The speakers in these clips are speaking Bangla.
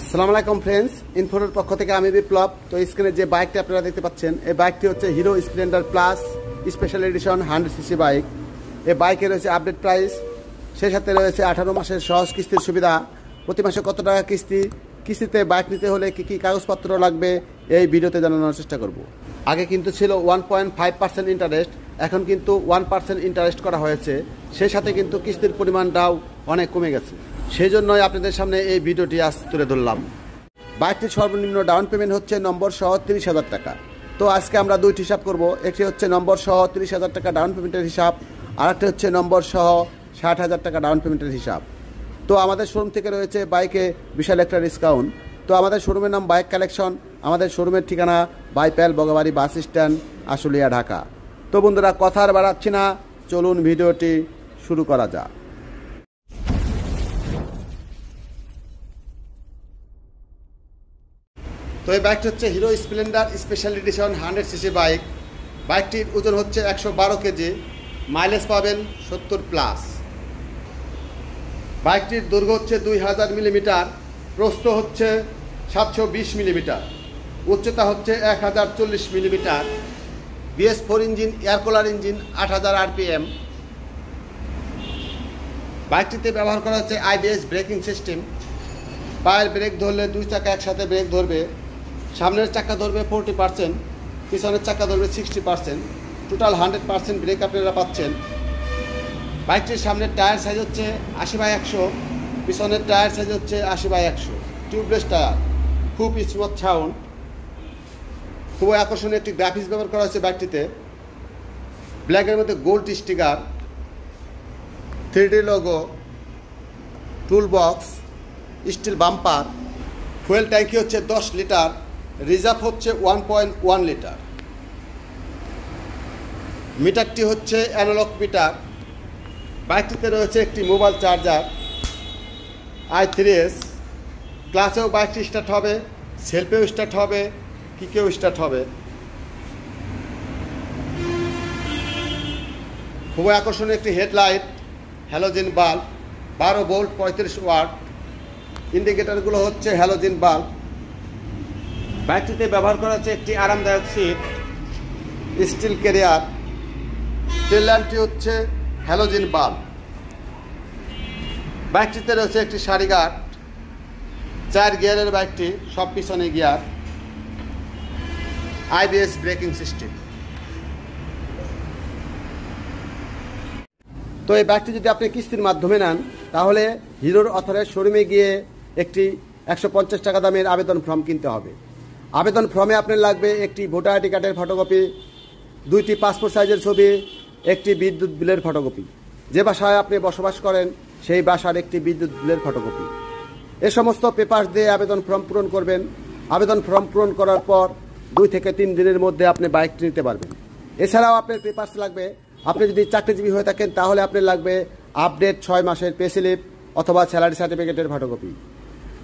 Assalamualaikum friends, in front of the Biplop, so this is a bike that you bike is a Hero Splendor Plus Special Edition 100cc bike. A bike is an update price. It is a 18 months of Kisti Subida. Proti mashe koto taka Kisti, Kistite bike nite hole ki ki kagozpatro lagbe. Ei video te jananar chesta korbo. Age kintu chilo 1.5% interest. এখন কিন্তু 1% ইন্টারেস্ট করা হয়েছে সেই সাথে কিন্তু কিস্তির পরিমাণটাও অনেক কমে গেছে সেই জন্যই আপনাদের সামনে এই ভিডিওটি আজ তুলে ধরলাম বাইকটির সর্বনিম্ন ডাউন পেমেন্ট হচ্ছে নম্বর সহ 30000 টাকা তো আজকে আমরা দুইটি হিসাব করব একটি হচ্ছে নম্বর সহ 30000 টাকা ডাউন পেমেন্টের হিসাব আরেকটি হচ্ছে নম্বর সহ 60000 টাকা ডাউন পেমেন্টের হিসাব তো আমাদের শোরুম থেকে রয়েছে বাইকে বিশাল একটা ডিসকাউন্ট তো আমাদের শোরুমের নাম বাইক কালেকশন আমাদের শোরুমের ঠিকানা বাইপাল বগাবাড়ি বাস স্ট্যান্ড আশুলিয়া ঢাকা তো বন্ধুরা কথা আর বাড়াচ্ছি না চলুন ভিডিওটি শুরু করা যাক তো এই বাইকটি হচ্ছে Hero Splendor special edition 100cc bike বাইকটির ওজন হচ্ছে 112 কেজি মাইলেজ পাবেন 70 প্লাস বাইকটির দৈর্ঘ্য হচ্ছে 2000 মিলিমিটার প্রস্থ হচ্ছে 720 মিলিমিটার উচ্চতা হচ্ছে 1040 millimetre BS4 engine, air cooler engine, 8000 RPM. বাইকটিতে ব্যবহার করা হচ্ছে IBS ব্রেকিং সিস্টেম। পায়ের ব্রেক ধরলে দুই চাকা একসাথে ব্রেক ধরবে। সামনের চাকা ধরবে 40%, পিছনের চাকা ধরবে 60%। টোটাল 100% ব্রেক আপনারা পাচ্ছেন। বাইকটির সামনের টায়ার সাইজ হচ্ছে 80/100, পিছনের টায়ার সাইজ হচ্ছে 80/100। টিউবলেস টায়ার, খুব স্মুথ সাউন্ড। খুবই আকর্ষণীয় একটি গ্রাফিক্স ব্যবহার করা হয়েছে ব্যাগটিতে ব্ল্যাকের মধ্যে gold sticker 3D logo tool box steel bumper fuel ট্যাঙ্কি হচ্ছে 10 লিটার রিজার্ভ হচ্ছে 1.1 লিটার মিটারটি হচ্ছে অ্যানালগ মিটার বাইকটিতে রয়েছে একটি মোবাইল চার্জার i3s ক্লাসেও বাইকটি স্টার্ট হবে সেলফেও স্টার্ট হবে কিকেও স্টার্ট হবে খুবই আকর্ষণীয় একটি headlight halogen bulb 12 volt 35 watt ইন্ডিকেটরগুলো হচ্ছে হ্যালোজেন বাল্ব ব্যাটারিতে ব্যবহার করা হচ্ছে একটি আরামদায়ক সিট স্টিল ক্যারিয়ার টেল ল্যাম্পটি হচ্ছে হ্যালোজেন বাল্ব ব্যাটারিতে রয়েছে একটি সারিগার্ড 4 গিয়ারের ব্যাটারি সব পিছনে গিয়ার IBS ব্রেকিং সিস্টেম তো এই ব্যাগটি যদি আপনি কিস্তির মাধ্যমে নেন তাহলে হিরোর অথরের শোরুমে গিয়ে একটি 150 টাকা দামের আবেদন ফর্ম কিনতে হবে আবেদন ফর্মে আপনার লাগবে একটি ভোটার আইডি কার্ডের ফটোকপি দুইটি পাসপোর্ট সাইজের ছবি একটি বিদ্যুৎ বিলের ফটোকপি যে ভাষায় আপনি বসবাস করেন সেই ভাষার একটি বিদ্যুৎ বিলের ফটোকপি এই সমস্ত পেপার দিয়ে আবেদন ফর্ম পূরণ করবেন আবেদন ফর্ম পূরণ করার পর 2 থেকে 3 দিনের মধ্যে আপনি বাইকটি নিতে পারবেন এছাড়াও আপনার পেপারস লাগবে আপনি যদি চাকরিজীবী হয়ে থাকেন তাহলে আপনার লাগবে আপডেট 6 মাসের পে স্লিপ অথবা স্যালারি সার্টিফিকেটের ফটোকপি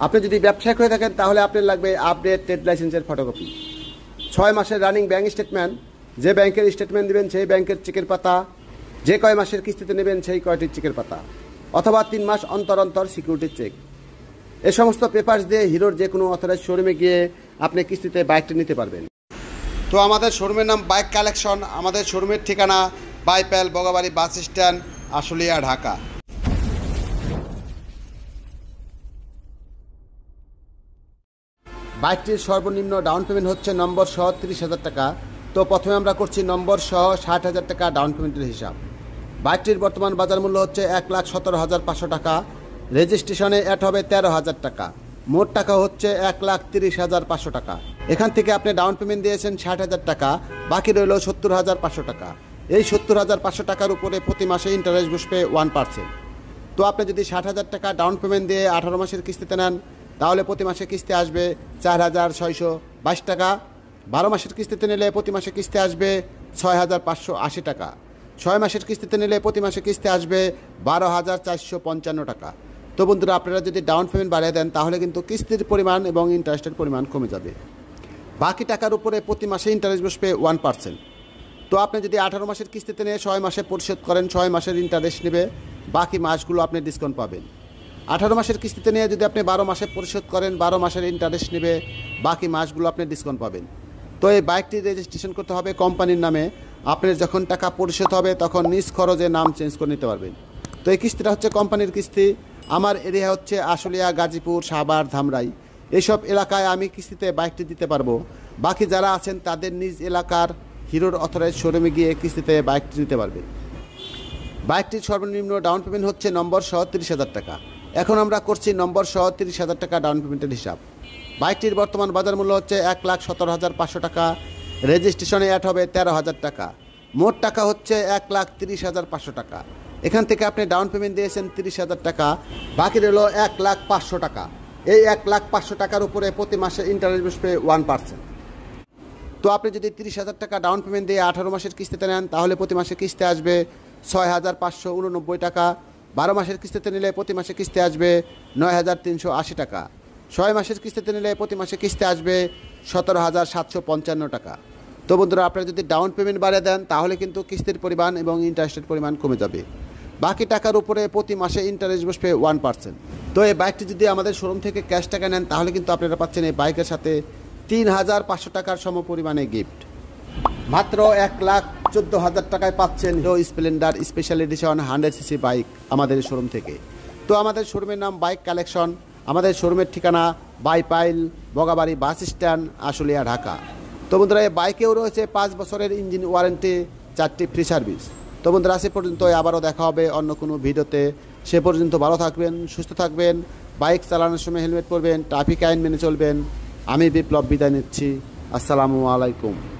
আপনি যদি ব্যবসায়ী হয়ে থাকেন তাহলে আপনার লাগবে আপডেট ট্রেড লাইসেন্সের ফটোকপি 6 মাসের রানিং ব্যাংক স্টেটমেন্ট যে ব্যাংকের স্টেটমেন্ট দিবেন সেই ব্যাংকের চেকের পাতা যে কয় মাসের কিস্তিতে নেবেন সেই কয়টির চেকের পাতা অথবা 3 মাস অন্তর অন্তর সিকিউরিটি চেক এই সমস্ত পেপারস দিয়ে হিরোর যে কোনো অথরাইজড শোরুমে গিয়ে আপনি কিস্তিতে বাইকটি নিতে পারবেন তো আমাদের শোরুমের নাম বাইক কালেকশন আমাদের শোরুমের ঠিকানা বাইপাল বগাবাড়ি বাস স্ট্যান্ড আশুলিয়া ঢাকা বাইকটির সর্বনিম্ন ডাউন পেমেন্ট হচ্ছে নম্বর সহ 30000 টাকা তো প্রথমে আমরা করছি নম্বর সহ 60000 টাকা ডাউন পেমেন্টের হিসাব বাইকটির বর্তমান বাজার মূল্য হচ্ছে 117500 টাকা রেজিস্ট্রেশনে অ্যাড হবে 13000 টাকা মোট টাকা হচ্ছে 130500 টাকা এখান থেকে আপনি ডাউন পেমেন্ট দিয়েছেন 60000 টাকা বাকি রইল 70500 টাকা এই 70500 টাকার উপরে প্রতি মাসে ইন্টারেস্ট বসবে 1% তো আপনি যদি 60000 টাকা ডাউন পেমেন্ট দিয়ে 18 মাসের কিস্তিতে নেন তাহলে প্রতি মাসে কিস্তি আসবে 4622 টাকা 12 মাসের কিস্তিতে নিলে প্রতি মাসে কিস্তি আসবে 6580 টাকা 6 মাসের কিস্তিতে নিলে প্রতি মাসে কিস্তি আসবে 12455 টাকা তো বন্ধুরা আপনারা যদি ডাউন পেমেন্ট বাড়িয়ে দেন তাহলে কিন্তু কিস্তির পরিমাণ এবং ইন্টারেস্টের পরিমাণ কমে যাবে বাকি টাকার উপরে প্রতি মাসে ইন্টারেস্ট বসবে 1% তো আপনি যদি 18 মাসের কিস্তিতে নিয়ে 6 মাসে পরিশোধ করেন 6 মাসের ইন্টারেস্ট নেবে বাকি মাসগুলো আপনি ডিসকাউন্ট পাবেন 18 মাসের কিস্তিতে নিয়ে যদি আপনি 12 মাসে পরিশোধ করেন 12 মাসের ইন্টারেস্ট নেবে, বাকি মাসগুলো আপনি ডিসকাউন্ট পাবেন। তো এই বাইকটি রেজিস্ট্রেশন করতে হবে কোম্পানির নামে, আপনার যখন টাকা পরিশোধ হবে তখন নিজ খরচে নাম চেঞ্জ করে নিতে পারবেন। তো এই কিস্তিটা হচ্ছে কোম্পানির কিস্তি। আমার এরিয়া হচ্ছে আশুলিয়া, গাজীপুর, সাভার, ধামরাই, এইসব এলাকায় আমি কিস্তিতে বাইকটি দিতে পারবো। বাকি যারা আছেন তাদের নিজ এলাকার হিরোর অথরাইজ শোরুমে গিয়ে কিস্তিতে বাইকটি নিতে পারবেন। বাইকটির সর্বনিম্ন ডাউন পেমেন্ট হচ্ছে নম্বর সহ 30,000 টাকা। এখন আমরা করছি নম্বর সহ 30,000 টাকা ডাউন পেমেন্টের হিসাব। বাইকটির বর্তমান বাজার মূল্য হচ্ছে 1,17,500 টাকা, রেজিস্ট্রেশনে অ্যাড হবে 13,000 টাকা, মোট টাকা হচ্ছে 1,30,500 টাকা। এখান থেকে আপনি ডাউন পেমেন্ট দিয়েছেন 30,000 টাকা, বাকি রইল 1,05,000 টাকা। এই 1,05,000 টাকার উপরে প্রতি মাসে ইন্টারেস্ট বসবে 1%। তো আপনি যদি 30,000 টাকা ডাউন পেমেন্ট দিয়ে 18 মাসের কিস্তিতে নেন তাহলে প্রতি মাসে কিস্তি আসবে 6,589 টাকা, 12 মাসের কিস্তিতে নিলে প্রতি মাসে কিস্তি আসবে 9,380 টাকা, 6 মাসের কিস্তিতে নিলে প্রতি মাসে কিস্তি আসবে 17,755 টাকা। তো বন্ধুরা, আপনারা যদি ডাউন পেমেন্ট বাড়িয়ে দেন তাহলে কিন্তু কিস্তির পরিমাণ এবং ইন্টারেস্টের পরিমাণ কমে যাবে। বাকি টাকার উপরে প্রতি মাসে ইন্টারেস্ট বসবে 1%। তো এই বাইকটি যদি আমাদের শোরুম থেকে ক্যাশ টাকা নেন তাহলে কিন্তু আপনারা পাচ্ছেন এই বাইকের সাথে 3,500 টাকার সম পরিমাণে গিফট। মাত্র 1,14,000 টাকায় পাচ্ছেন Hero Splendor special edition 100cc bike আমাদের শোরুম থেকে। তো আমাদের শোরুমের নাম বাইক কালেকশন, আমাদের শোরুমের ঠিকানা বাইপাইল, বগাবাড়ি বাস স্ট্যান্ড, আশুলিয়া, ঢাকা। তো বন্ধুরা, এই বাইকেও রয়েছে 5 বছরের ইঞ্জিন ওয়ারেন্টি, 4টি ফ্রি সার্ভিস। তো বন্ধুরা, সে পর্যন্ত আবারও দেখা হবে অন্য কোনো ভিডিওতে। সে পর্যন্ত ভালো থাকবেন, সুস্থ থাকবেন, বাইক চালানোর সময় হেলমেট পরবেন, ট্রাফিক আইন মেনে চলবেন। আমি বিপ্লব বিদায় নিচ্ছি। আসসালামু আলাইকুম।